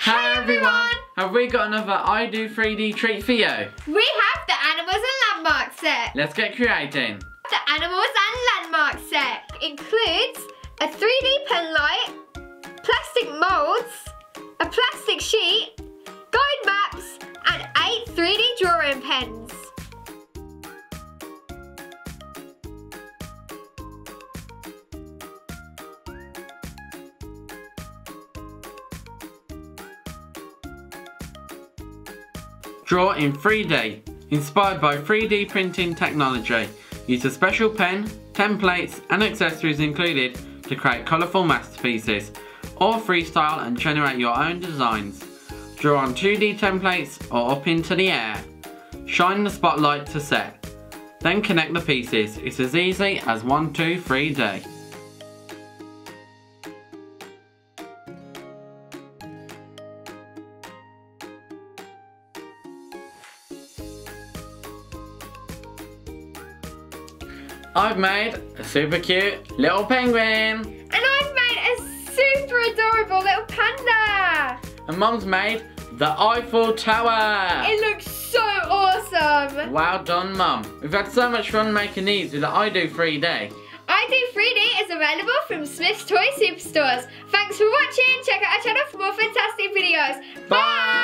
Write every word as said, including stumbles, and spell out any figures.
Hi everyone! Have we got another I D O three D treat for you? We have the Animals and Landmarks set! Let's get creating! The Animals and Landmarks set includes a three D pen light, plastic moulds, a plastic sheet, guide maps and eight three D drawing pens. Draw in three D, inspired by three D printing technology. Use a special pen, templates and accessories included to create colourful masterpieces, or freestyle and generate your own designs. Draw on two D templates or up into the air. Shine the spotlight to set. Then connect the pieces. It's as easy as one two three D. I've made a super cute little penguin. And I've made a super adorable little panda. And Mum's made the Eiffel Tower. It looks so awesome. Well done, Mum. We've had so much fun making these with the I D O three D. I D O three D is available from Smyths Toys Superstores. Thanks for watching. Check out our channel for more fantastic videos. Bye. Bye.